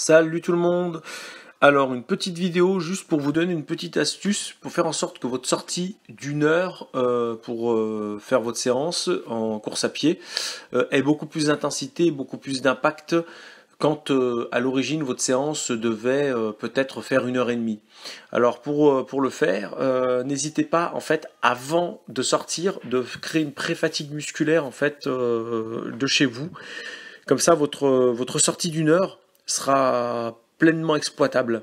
Salut tout le monde! Alors une petite vidéo juste pour vous donner une petite astuce pour faire en sorte que votre sortie d'une heure pour faire votre séance en course à pied ait beaucoup plus d'intensité, beaucoup plus d'impact quand à l'origine votre séance devait peut-être faire une heure et demie. Alors pour le faire, n'hésitez pas en fait avant de sortir de créer une pré-fatigue musculaire en fait de chez vous. Comme ça votre sortie d'une heure sera pleinement exploitable.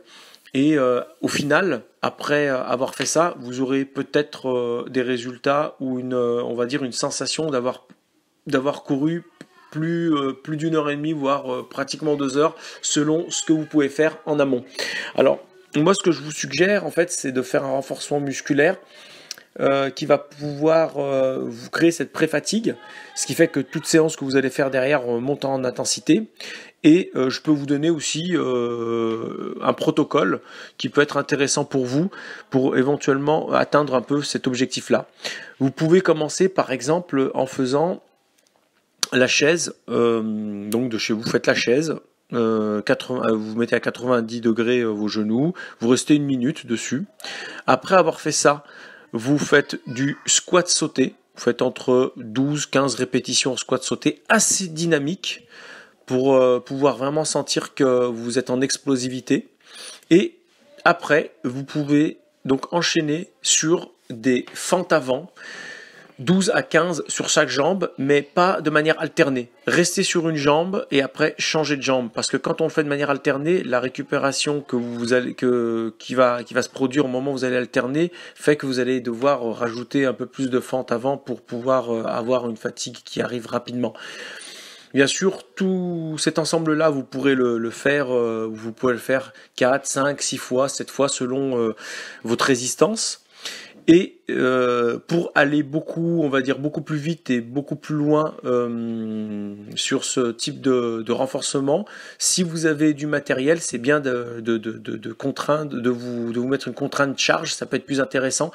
Et au final, après avoir fait ça, vous aurez peut-être des résultats ou on va dire une sensation d'avoir couru plus d'une heure et demie, voire pratiquement 2 heures, selon ce que vous pouvez faire en amont. Alors, moi, ce que je vous suggère, en fait, c'est de faire un renforcement musculaire qui va pouvoir vous créer cette pré-fatigue, ce qui fait que toute séance que vous allez faire derrière monte en intensité. Et je peux vous donner aussi un protocole qui peut être intéressant pour vous pour éventuellement atteindre un peu cet objectif-là. Vous pouvez commencer par exemple en faisant la chaise, donc de chez vous, faites la chaise. Vous mettez à 90 degrés vos genoux, vous restez 1 minute dessus. Après avoir fait ça, vous faites du squat sauté, vous faites entre 12-15 répétitions en squat sauté, assez dynamique pour pouvoir vraiment sentir que vous êtes en explosivité. Et après, vous pouvez donc enchaîner sur des fentes avant, 12 à 15 sur chaque jambe, mais pas de manière alternée. Restez sur une jambe et après changer de jambe, parce que quand on le fait de manière alternée, la récupération qui va se produire au moment où vous allez alterner fait que vous allez devoir rajouter un peu plus de fente avant pour pouvoir avoir une fatigue qui arrive rapidement. Bien sûr, tout cet ensemble-là, vous pourrez le faire 4, 5, 6 fois, 7 fois selon votre résistance. Et pour aller beaucoup plus vite et beaucoup plus loin sur ce type de renforcement, si vous avez du matériel, c'est bien de vous mettre une contrainte charge, ça peut être plus intéressant.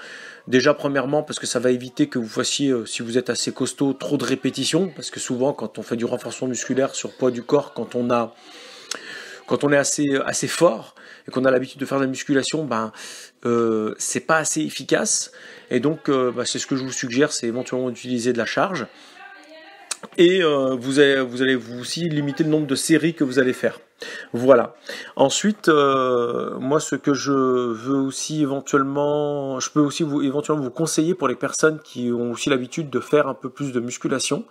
Déjà premièrement parce que ça va éviter que vous fassiez, si vous êtes assez costaud, trop de répétitions, parce que souvent quand on fait du renforcement musculaire sur poids du corps, quand on est assez fort et qu'on a l'habitude de faire de la musculation, c'est pas assez efficace. Et donc, c'est ce que je vous suggère, c'est éventuellement d'utiliser de la charge. Et vous allez aussi limiter le nombre de séries que vous allez faire. Voilà. Ensuite, moi, ce que je veux aussi éventuellement, je peux aussi éventuellement vous conseiller pour les personnes qui ont aussi l'habitude de faire un peu plus de musculation,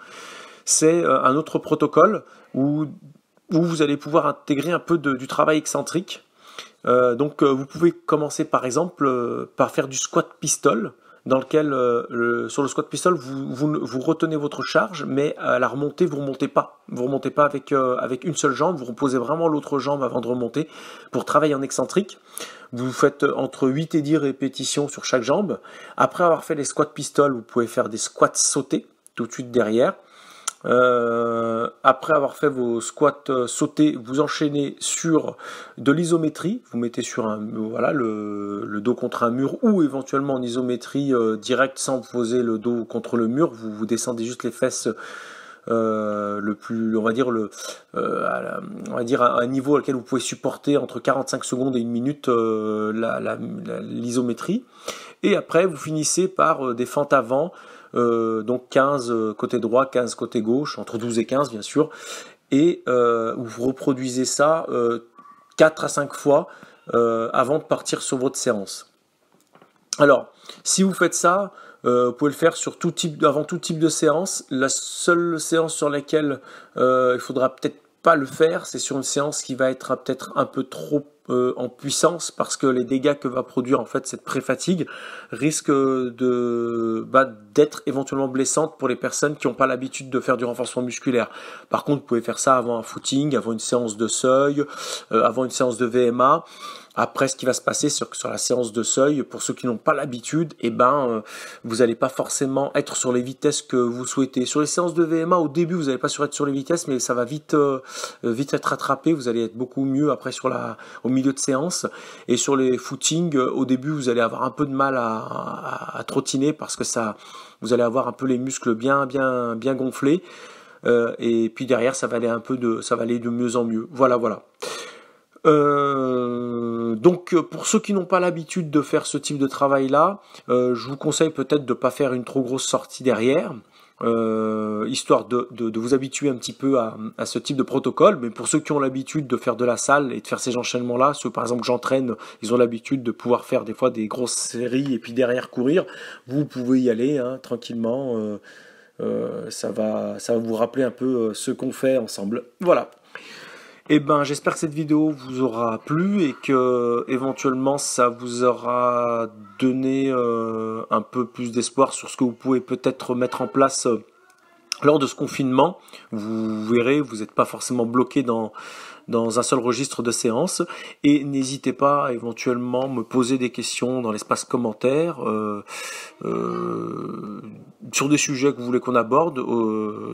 c'est un autre protocole où vous allez pouvoir intégrer un peu du travail excentrique. Vous pouvez commencer par exemple par faire du squat pistol, dans lequel sur le squat pistol vous retenez votre charge, mais à la remontée vous remontez pas avec une seule jambe, vous reposez vraiment l'autre jambe avant de remonter pour travailler en excentrique. Vous faites entre 8 et 10 répétitions sur chaque jambe. Après avoir fait les squats pistol, vous pouvez faire des squats sautés tout de suite derrière. Après avoir fait vos squats sautés, vous enchaînez sur de l'isométrie, vous mettez sur le dos contre un mur, ou éventuellement en isométrie directe sans poser le dos contre le mur, vous descendez juste les fesses à un niveau auquel vous pouvez supporter entre 45 secondes et 1 minute l'isométrie. Et après vous finissez par des fentes avant, donc 15 côté droit, 15 côté gauche, entre 12 et 15 bien sûr, et vous reproduisez ça 4 à 5 fois avant de partir sur votre séance. Alors si vous faites ça, vous pouvez le faire avant tout type de séance. La seule séance sur laquelle il faudra peut-être pas le faire, c'est sur une séance qui va être peut-être un peu trop en puissance, parce que les dégâts que va produire en fait cette pré-fatigue risquent d'être éventuellement blessantes pour les personnes qui n'ont pas l'habitude de faire du renforcement musculaire. Par contre, vous pouvez faire ça avant un footing, avant une séance de seuil, avant une séance de VMA. Après, ce qui va se passer, c'est que sur la séance de seuil, pour ceux qui n'ont pas l'habitude, vous n'allez pas forcément être sur les vitesses que vous souhaitez. Sur les séances de VMA, au début, vous n'allez pas être sur les vitesses, mais ça va vite être rattrapé. Vous allez être beaucoup mieux après au milieu de séance. Et sur les footings, au début, vous allez avoir un peu de mal à trottiner, parce que vous allez avoir un peu les muscles bien gonflés. Et puis derrière, ça va aller de mieux en mieux. Voilà. Donc pour ceux qui n'ont pas l'habitude de faire ce type de travail-là, je vous conseille peut-être de ne pas faire une trop grosse sortie derrière, histoire de vous habituer un petit peu à ce type de protocole. Mais pour ceux qui ont l'habitude de faire de la salle et de faire ces enchaînements-là, ceux par exemple que j'entraîne, ils ont l'habitude de pouvoir faire des fois des grosses séries et puis derrière courir. Vous pouvez y aller hein, tranquillement, ça va vous rappeler un peu ce qu'on fait ensemble. Voilà. Eh ben, j'espère que cette vidéo vous aura plu et que éventuellement ça vous aura donné un peu plus d'espoir sur ce que vous pouvez peut-être mettre en place lors de ce confinement. Vous verrez, vous n'êtes pas forcément bloqué dans un seul registre de séance. Et n'hésitez pas à éventuellement me poser des questions dans l'espace commentaire sur des sujets que vous voulez qu'on aborde,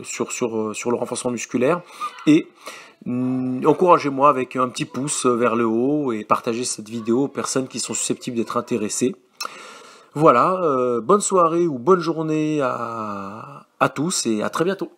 sur le renforcement musculaire. Et encouragez-moi avec un petit pouce vers le haut et partagez cette vidéo aux personnes qui sont susceptibles d'être intéressées. Voilà, bonne soirée ou bonne journée à tous et à très bientôt.